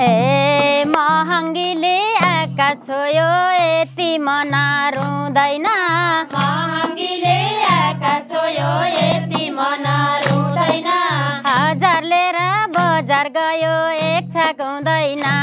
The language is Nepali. महंगीले आकाशोयो एति मनारुँदैन महंगीले आकाशोयो एति मनारुँदैन हजार लिएर बजार गयो एक छाक हुँदैन